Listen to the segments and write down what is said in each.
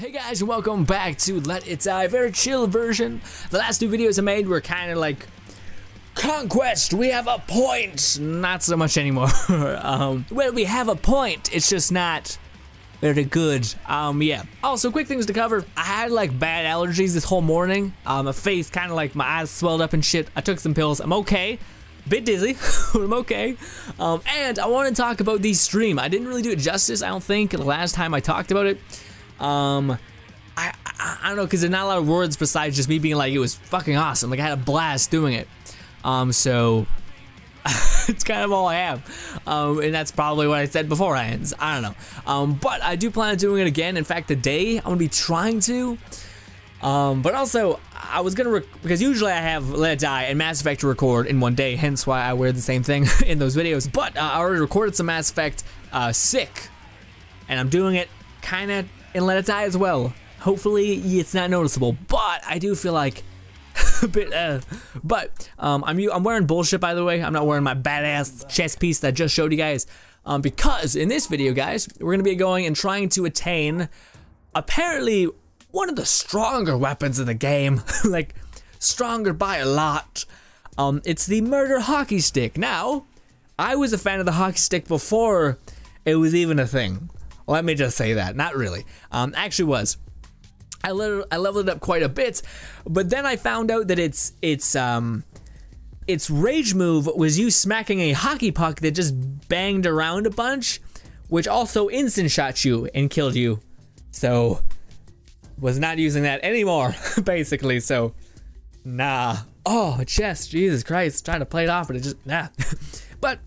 Hey guys, welcome back to Let It Die, very chill version. The last two videos I made were kind of like conquest, we have a point. Not so much anymore. Well, we have a point, it's just not very good. Yeah. Also, quick things to cover. I had like bad allergies this whole morning. My face kind of like my eyes swelled up and shit. I took some pills. I'm okay. Bit dizzy, but I'm okay. And I want to talk about the stream. I didn't really do it justice, I don't think, the last time I talked about it. I don't know, because there's not a lot of words besides just me being like, it was fucking awesome. Like, I had a blast doing it. So it's kind of all I have. And that's probably what I said beforehand. I don't know. But I do plan on doing it again. In fact, today I'm gonna be trying to. But also I was gonna because usually I have Let It Die and Mass Effect to record in one day, hence why I wear the same thing in those videos. But I already recorded some Mass Effect sick, and I'm doing it kind of in Let It Die as well. Hopefully it's not noticeable, but I do feel like a bit. I'm wearing bullshit, by the way. I'm not wearing my badass chest piece that I just showed you guys, because in this video, guys, we're gonna be going and trying to attain apparently one of the stronger weapons in the game. Like, stronger by a lot. It's the murder hockey stick. Now, I was a fan of the hockey stick before it was even a thing. Let me just say that. Not really. Actually was. I leveled it up quite a bit, but then I found out that its rage move was you smacking a hockey puck that just banged around a bunch, which also instant shot you and killed you. So was not using that anymore, basically, so nah. Oh, chest, Jesus Christ, trying to play it off, but it just, nah. But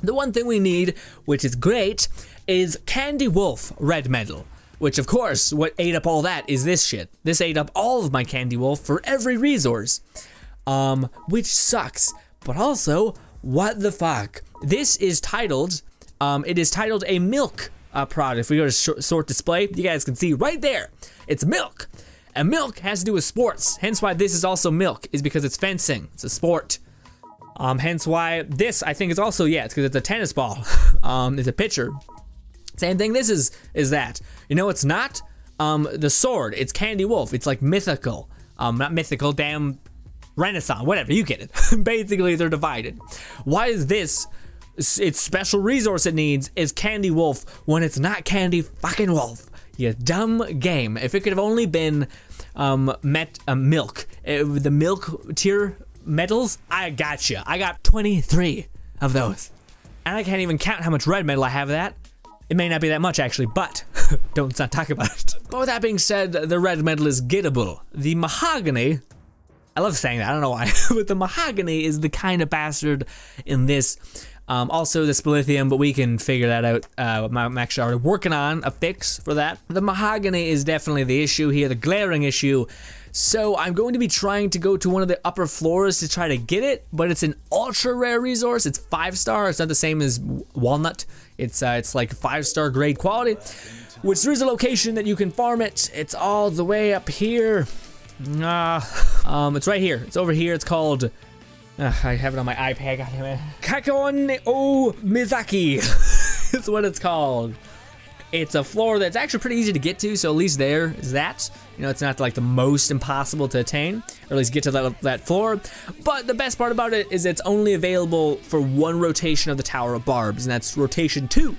the one thing we need, which is great, is Candy Wolf Red Medal, which of course, what ate up all that is this shit. This ate up all of my Candy Wolf for every resource, which sucks, but also, what the fuck? This is titled, it is titled a milk product. If we go to sort display, you guys can see right there, it's milk. And milk has to do with sports, hence why this is also milk, is because it's fencing, it's a sport. Hence why this, I think, is also, yeah, it's because it's a tennis ball. It's a pitcher. Same thing this is that. You know, it's not the sword, it's Candy Wolf, it's like mythical. Not mythical, damn Renaissance, whatever, you get it. Basically, they're divided. Why is this, its special resource it needs is Candy Wolf when it's not Candy fucking Wolf? You dumb game. If it could have only been milk, the milk tier medals, I got you. I got 23 of those. And I can't even count how much red medal I have of that. It may not be that much, actually, but don't talk about it. But with that being said, the red medal is gettable. The mahogany, I love saying that, I don't know why, but the mahogany is the kind of bastard in this. Also the Splithium, but we can figure that out. I'm actually already working on a fix for that. The mahogany is definitely the issue here, the glaring issue. So I'm going to be trying to go to one of the upper floors to try to get it, but it's an ultra rare resource. It's 5-star. It's not the same as walnut. It's like 5-star grade quality, which there is a location that you can farm it. It's all the way up here. It's right here. It's over here. It's called, I have it on my iPad, goddammit. Kakon O Mizaki is what it's called. It's a floor that's actually pretty easy to get to, so at least there is that. You know, it's not like the most impossible to attain, or at least get to that floor. But the best part about it is it's only available for one rotation of the Tower of Barbs, and that's rotation 2.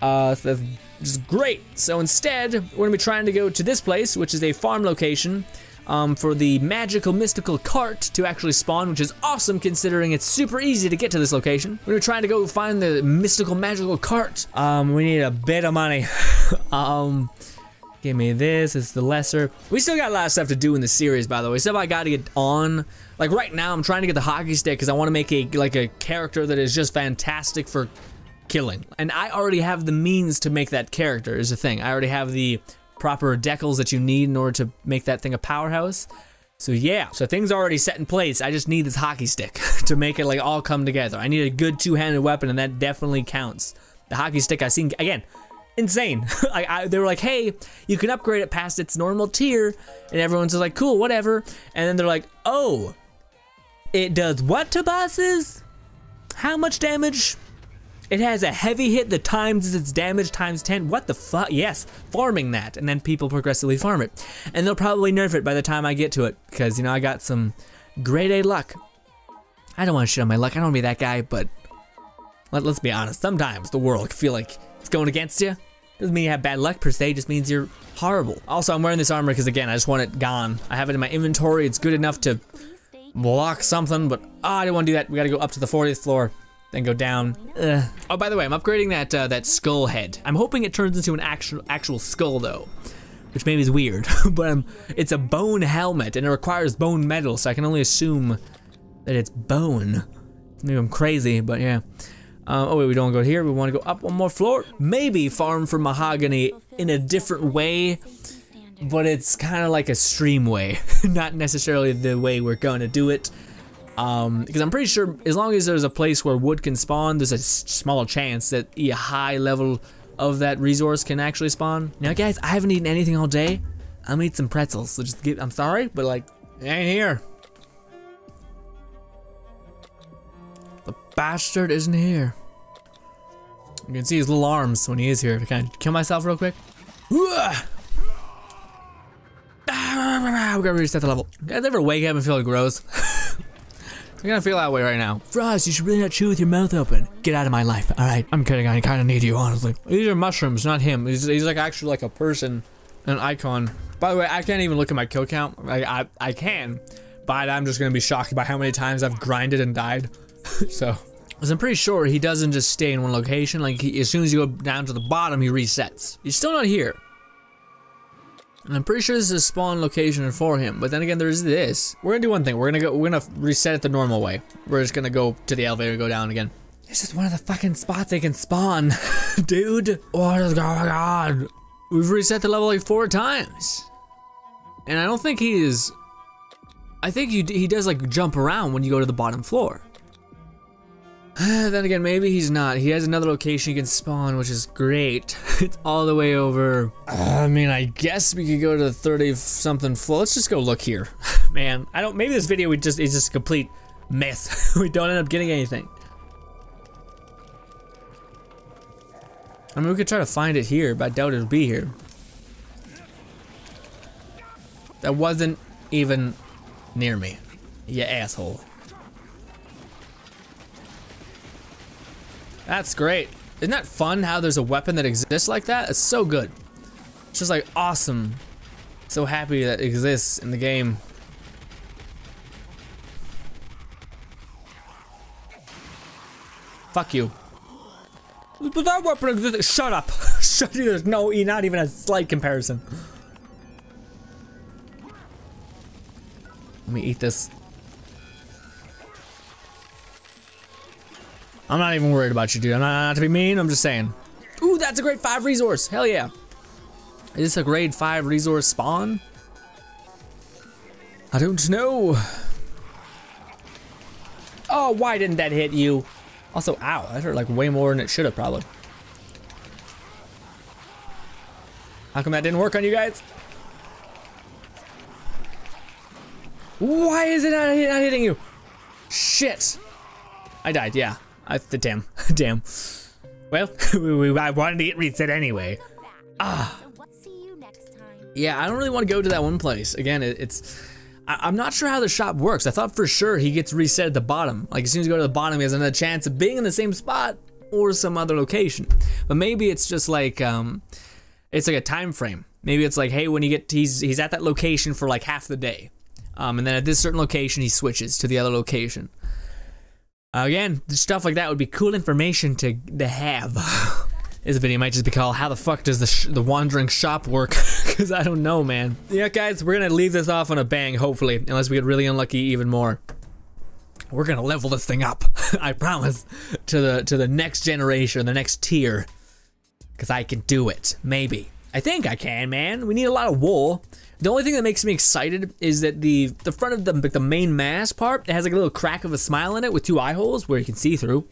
So that's just great. So instead, we're gonna be trying to go to this place, which is a farm location. For the magical mystical cart to actually spawn, which is awesome considering it's super easy to get to this location. We're trying to go find the mystical magical cart. We need a bit of money. Give me this, it's the lesser. We still got a lot of stuff to do in the series, by the way. Stuff I gotta get on. Like right now, I'm trying to get the hockey stick because I want to make a character that is just fantastic for killing. And I already have the means to make that character is the thing. I already have the proper decals that you need in order to make that thing a powerhouse. So yeah, so things are already set in place. I just need this hockey stick to make it like all come together. I need a good two-handed weapon, and that definitely counts. The hockey stick I've seen, again, insane. They were like, hey, you can upgrade it past its normal tier, and everyone's just like, cool, whatever. And then they're like, oh, it does what to bosses? How much damage? It has a heavy hit that times its damage times 10. What the fuck? Yes, farming that. And then people progressively farm it. And they'll probably nerf it by the time I get to it. Because, you know, I got some grade A luck. I don't want to shit on my luck. I don't want to be that guy, but let's be honest. Sometimes the world can feel like it's going against you. Doesn't mean you have bad luck per se, just means you're horrible. Also, I'm wearing this armor because, again, I just want it gone. I have it in my inventory. It's good enough to block something, but I didn't want to do that. We got to go up to the 40th floor, then go down. Ugh. Oh, by the way, I'm upgrading that that skull head. I'm hoping it turns into an actual skull, though, which maybe is weird, but it's a bone helmet, and it requires bone metal, so I can only assume that it's bone. Maybe I'm crazy, but yeah. Oh wait, we don't go here. We want to go up one more floor. Maybe farm for mahogany in a different way, but it's kind of like a stream way, not necessarily the way we're going to do it. Because I'm pretty sure as long as there's a place where wood can spawn, there's a small chance that a high level of that resource can actually spawn. Now, guys, I haven't eaten anything all day. I'm gonna eat some pretzels. So just get. I'm sorry, but like, it ain't here. The bastard isn't here. You can see his little arms when he is here. Can I kill myself real quick? We gotta reset the level. Guys, ever wake up and feel gross? I'm gonna feel that way right now. Frost, you should really not chew with your mouth open. Get out of my life, alright? I'm kidding, I kinda need you, honestly. These are mushrooms, not him. He's like actually like a person, an icon. By the way, I can't even look at my kill count. I can, but I'm just gonna be shocked by how many times I've grinded and died. So, because I'm pretty sure he doesn't just stay in one location. Like, as soon as you go down to the bottom, he resets. He's still not here. And I'm pretty sure this is a spawn location for him. But then again, there is this. We're gonna do one thing. We're gonna reset it the normal way. We're just gonna go to the elevator and go down again. This is one of the fucking spots they can spawn, dude. What is going on? We've reset the level like 4 times, and I don't think he is. I think he does like jump around when you go to the bottom floor. Then again, maybe he's not. He has another location he can spawn, which is great. It's all the way over. I mean, I guess we could go to the 30-something floor. Let's just go look here. Man, I don't. Maybe this video is just a complete mess. We don't end up getting anything. I mean, we could try to find it here, but I doubt it'll be here. That wasn't even near me. You asshole. That's great. Isn't that fun how there's a weapon that exists like that? It's so good. It's just like awesome. So happy that it exists in the game. Fuck you. But that weapon exists. Shut up. Shut you. There's no, not even a slight comparison. Let me eat this. I'm not even worried about you, dude. I'm not to be mean, I'm just saying. Ooh, that's a grade 5 resource. Hell yeah. Is this a grade 5 resource spawn? I don't know. Oh, why didn't that hit you? Also, ow, that hurt like way more than it should have probably. How come that didn't work on you guys? Why is it not hitting you? Shit. I died, yeah. Damn. Well, I wanted to get reset anyway. Yeah, I don't really want to go to that one place. Again, I'm not sure how the shop works. I thought for sure he gets reset at the bottom. Like, as soon as you go to the bottom, he has another chance of being in the same spot or some other location. But maybe it's just like, it's like a time frame. Maybe it's like, hey, when you get, he's at that location for like half the day. And then at this certain location, he switches to the other location. Again, stuff like that would be cool information to have. This video might just be called, how the fuck does the wandering shop work? Because I don't know, man. Yeah, guys, we're going to leave this off on a bang, hopefully. Unless we get really unlucky even more. We're going to level this thing up. I promise. To the next generation, the next tier. Because I can do it. Maybe. I think I can, man. We need a lot of wool. The only thing that makes me excited is that the front of the main mass part, it has like a little crack of a smile in it with 2 eye holes where you can see through.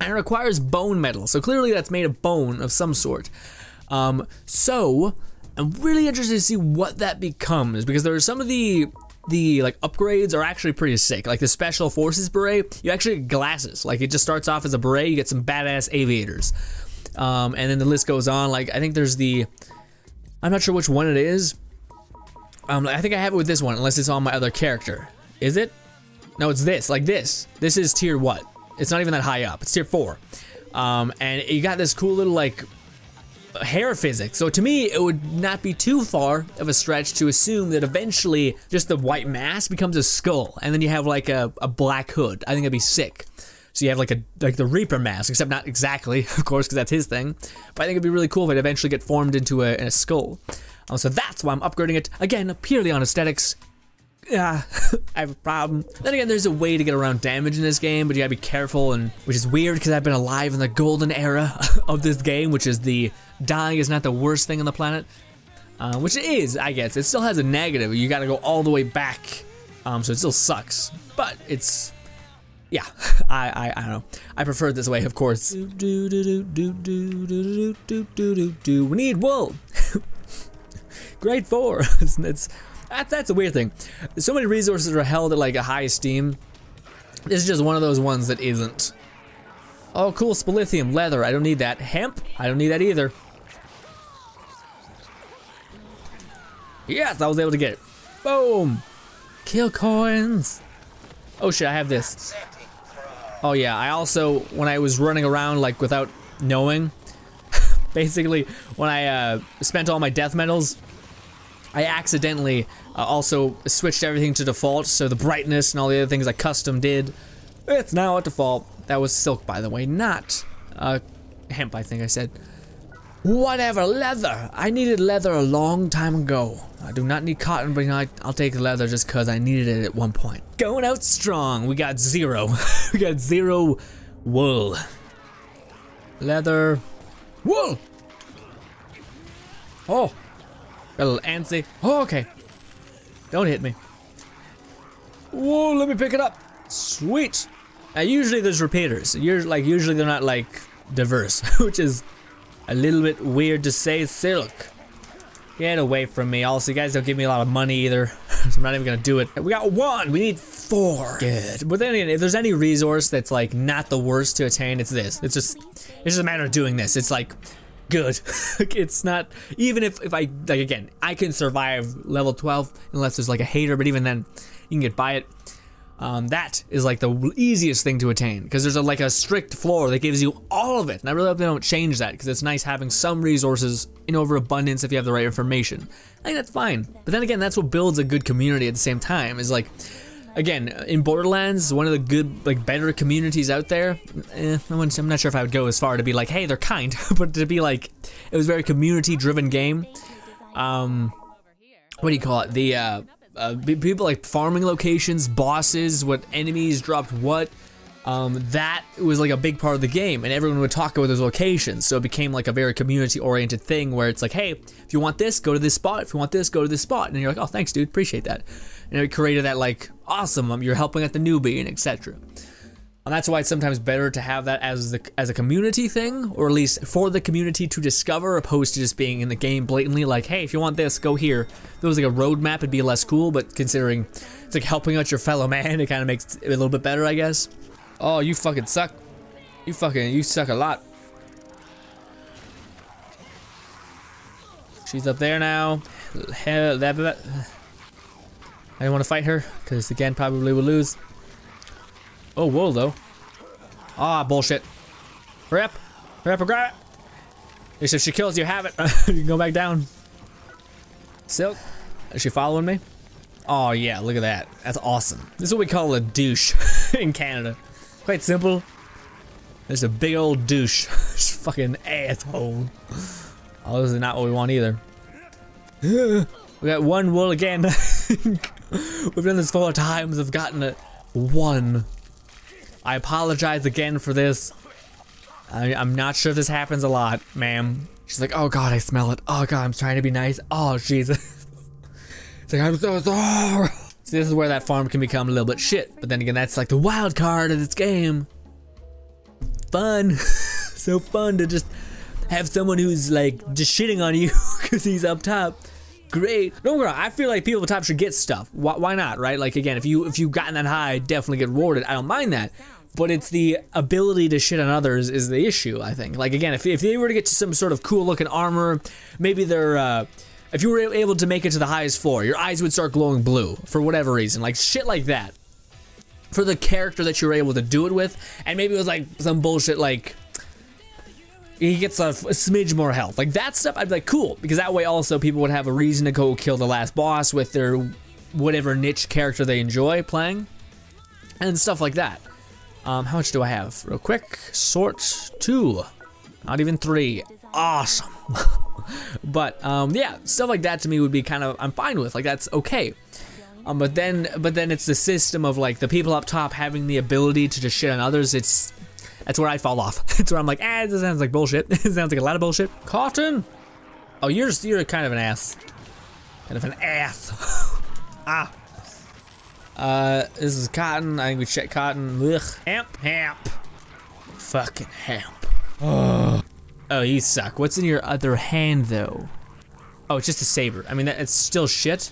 And it requires bone metal, so clearly that's made of bone of some sort. So, I'm really interested to see what that becomes, because there are some of the the like upgrades are actually pretty sick. Like the special forces beret, you actually get glasses. Like it just starts off as a beret, you get some badass aviators. And then the list goes on. Like I think there's the, I'm not sure which one it is. I think I have it with this one, unless it's on my other character. Is it? No, it's this, like this. This is tier what? It's not even that high up, it's tier 4. And you got this cool little like hair physics. So to me, it would not be too far of a stretch to assume that eventually just the white mask becomes a skull. And then you have like a black hood. I think that'd be sick. So you have like a like the Reaper mask, except not exactly, of course, because that's his thing. But I think it'd be really cool if it eventually get formed into a skull. So that's why I'm upgrading it. Again, purely on aesthetics. Yeah, I have a problem. Then again, there's a way to get around damage in this game, but you gotta be careful, and which is weird because I've been alive in the golden era of this game, which is the dying is not the worst thing on the planet, which it is, I guess. It still has a negative. You gotta go all the way back, so it still sucks, but it's... yeah, I don't know. I prefer it this way, of course. We need wool. Grade 4. That's a weird thing. So many resources are held at like a high esteem. This is just one of those ones that isn't. Oh, cool, spilithium, leather. I don't need that. Hemp. I don't need that either. Yes, I was able to get it. Boom. Kill coins. Oh shit, I have this. Oh yeah, I also, when I was running around like without knowing, basically when I spent all my death medals, I accidentally also switched everything to default, so the brightness and all the other things I custom did, it's now at default. That was silk, by the way, not hemp, I think I said. Whatever, leather. I needed leather a long time ago. I do not need cotton, but you know, I'll take leather just because I needed it at one point. Going out strong. We got 0. We got 0 wool. Leather. Wool! Oh. Got a little antsy. Oh, okay. Don't hit me. Whoa, let me pick it up. Sweet. Now, usually there's repeaters. Usually they're not, like, diverse, which is a little bit weird to say. Silk. Get away from me. Also, you guys don't give me a lot of money either, so I'm not even gonna do it. We got 1. We need 4. Good. But then again, if there's any resource that's, like, not the worst to attain, it's this. It's just a matter of doing this. It's like... good. It's not, even if I, like, again, I can survive level 12 unless there's like a hater, but even then you can get by it. That is like the easiest thing to attain because there's a strict floor that gives you all of it, and I really hope they don't change that because it's nice having some resources in overabundance if you have the right information. I think that's fine, but then again, that's what builds a good community at the same time, is like, again, in Borderlands, one of the good, like, better communities out there, I'm not sure if I would go as far to be like, hey, they're kind, but to be like, it was a very community-driven game. What do you call it? The, people, like, farming locations, bosses, what enemies dropped what, that was, like, a big part of the game, and everyone would talk about those locations, so it became, like, a very community-oriented thing where it's like, hey, if you want this, go to this spot, if you want this, go to this spot, and you're like, oh, thanks, dude, appreciate that. And it created that, like, awesome, you're helping out the newbie, and etc. And that's why it's sometimes better to have that as a community thing, or at least for the community to discover, opposed to just being in the game blatantly like, hey, if you want this, go here. If there was like a roadmap, it'd be less cool, but considering it's like helping out your fellow man, it kind of makes it a little bit better, I guess. Oh, you fucking suck. You suck a lot. She's up there now. Hell, that... I don't want to fight her, because again, probably will lose. Oh, whoa, though. Ah, bullshit. Hurry up. Hurry up and grab it. If she kills you, have it. You can go back down. Silk. Is she following me? Oh, yeah, look at that. That's awesome. This is what we call a douche in Canada. Quite simple. There's a big old douche. Fucking asshole. Oh, this is not what we want either. We got 1 wool again. We've done this 4 times, I've gotten it 1. I apologize again for this. I'm not sure if this happens a lot, ma'am. She's like, oh god, I smell it. Oh god, I'm trying to be nice. Oh, Jesus. It's like, I'm so sorry. So this is where that farm can become a little bit shit. But then again, that's like the wild card of this game. Fun. So fun to just have someone who's like, just shitting on you because he's up top. great. No, no, I feel like people at the top should get stuff. Why not, right? Like, again, if you've gotten that high, definitely get rewarded. I don't mind that. But it's the ability to shit on others is the issue, I think. Like, again, if they were to get to some sort of cool-looking armor, maybe they're, if you were able to make it to the highest floor, your eyes would start glowing blue for whatever reason. Like, shit like that. For the character that you were able to do it with, and maybe it was, like, some bullshit, like, he gets a smidge more health. Like, that stuff, I'd be like, cool. Because that way, also, people would have a reason to go kill the last boss with their whatever niche character they enjoy playing. And stuff like that. How much do I have? Real quick. Sort 2. Not even 3. Awesome. But, yeah, stuff like that to me would be kind of, I'm fine with. Like, that's okay. But then it's the system of, like, the people up top having the ability to just shit on others. It's, that's where I fall off. That's where I'm like, ah, this sounds like bullshit. This sounds like a lot of bullshit. Cotton? Oh, you're kind of an ass. Kind of an ass. Ah. This is Cotton. I think we check Cotton. Ugh. Hamp. Hamp. Fucking Hamp. Oh. Oh, you suck. What's in your other hand, though? Oh, it's just a saber. I mean, it's still shit.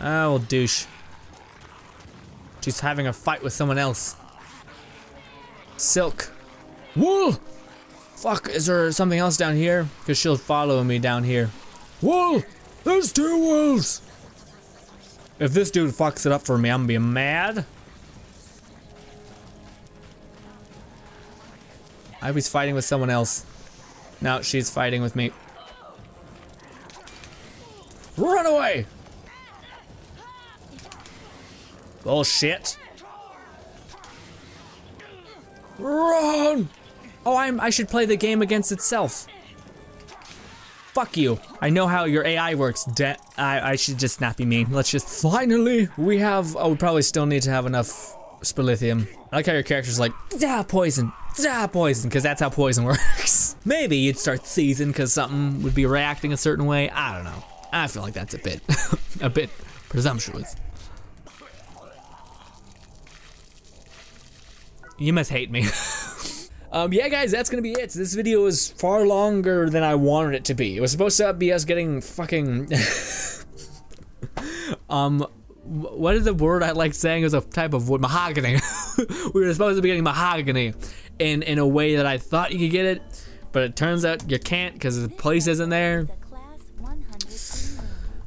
Oh, well, douche. She's having a fight with someone else. Silk. Wool! Fuck, is there something else down here? Because she'll follow me down here. Wool! There's two wolves! If this dude fucks it up for me, I'm gonna be mad. I was fighting with someone else. Now she's fighting with me. Run away! Bullshit. Run! Oh, I should play the game against itself. Fuck you. I know how your AI works. I should just not be mean. Let's just... Finally, we have... Oh, we probably still need to have enough Spilithium. I like how your character's like, ah, poison. Ah, poison. Because that's how poison works. Maybe you'd start seizing because something would be reacting a certain way. I don't know. I feel like that's a bit... a bit presumptuous. You must hate me. Yeah, guys, that's gonna be it. This video is far longer than I wanted it to be. It was supposed to be us getting fucking... what is the word I like saying? It was a type of wood. Mahogany. We were supposed to be getting mahogany in a way that I thought you could get it, but it turns out you can't because the place isn't there.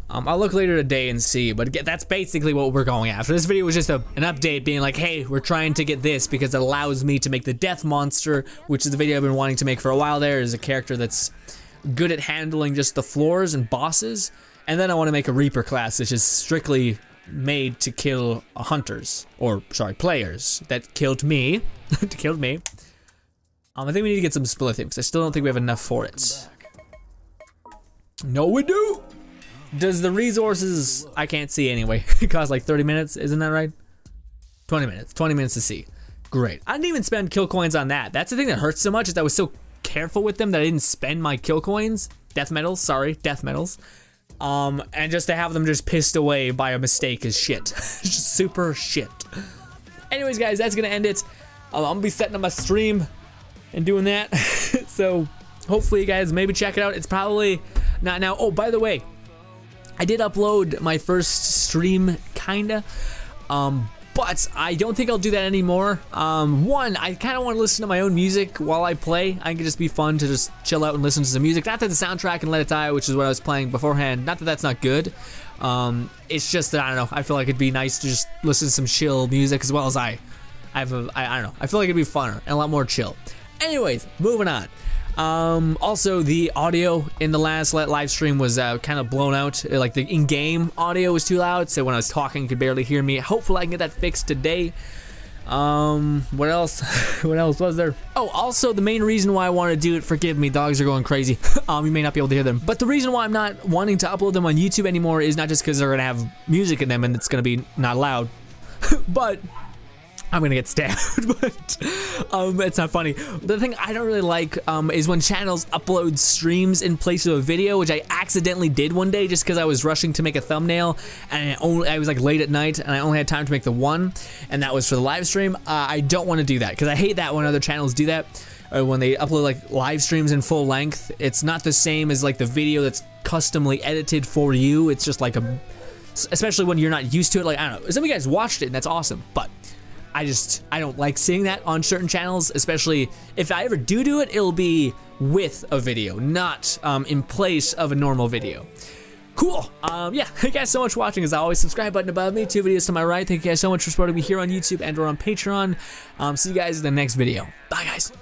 I'll look later today and see, but that's basically what we're going after. This video was just an update being like, hey, we're trying to get this because it allows me to make the Death Monster, which is the video I've been wanting to make for a while there, is a character that's good at handling just the floors and bosses. And then I want to make a Reaper class, which is strictly made to kill hunters, or, sorry, players that killed me. Killed me. I think we need to get some Spilithium, because I still don't think we have enough for it. No, we do! Does the resources, I can't see anyway, it costs like 30 minutes, isn't that right? 20 minutes, 20 minutes to see. Great. I didn't even spend kill coins on that. That's the thing that hurts so much, is I was so careful with them that I didn't spend my kill coins. Death medals, sorry, death medals. And just to have them just pissed away by a mistake is shit. Just super shit. Anyways, guys, that's gonna end it. I'm gonna be setting up my stream and doing that. So, hopefully you guys maybe check it out. It's probably not now. Oh, by the way, I did upload my first stream, kinda, but I don't think I'll do that anymore. One, I kinda wanna listen to my own music while I play. I think it'd just be fun to just chill out and listen to some music. Not that the soundtrack and Let It Die, which is what I was playing beforehand, not that that's not good. It's just that, I don't know, I feel like it'd be nice to just listen to some chill music as well as I don't know, I feel like it'd be funner and a lot more chill. Anyways, moving on. Also, the audio in the last live stream was kind of blown out. Like, the in-game audio was too loud, so when I was talking, you could barely hear me. Hopefully I can get that fixed today. What else? What else was there? Oh, also, the main reason why I want to do it, forgive me, dogs are going crazy. You may not be able to hear them. But the reason why I'm not wanting to upload them on YouTube anymore is not just because they're going to have music in them and it's going to be not loud, but I'm gonna get stabbed, but it's not funny. The thing I don't really like is when channels upload streams in place of a video, which I accidentally did one day just because I was rushing to make a thumbnail, and I was like late at night and I only had time to make the one, and that was for the live stream. I don't want to do that because I hate that when other channels do that, or when they upload like live streams in full length. It's not the same as like the video that's customly edited for you. It's just like a, especially when you're not used to it. Like, I don't know, some of you guys watched it and that's awesome, but I don't like seeing that on certain channels, especially if I ever do it, it'll be with a video, not in place of a normal video. Cool. Yeah, thank you guys so much for watching. As always, subscribe button above me, 2 videos to my right. Thank you guys so much for supporting me here on YouTube and or on Patreon. See you guys in the next video. Bye, guys.